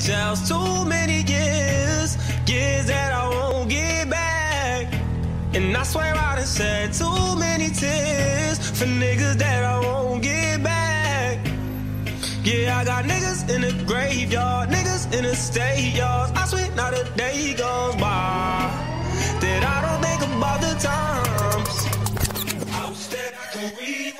tales. Too many years, years that I won't get back. And I swear I done shed too many tears for niggas that I won't get back. Yeah, I got niggas in the graveyard, niggas in the state yards. I swear not a day goes by that I don't think about the times I wish that I could read.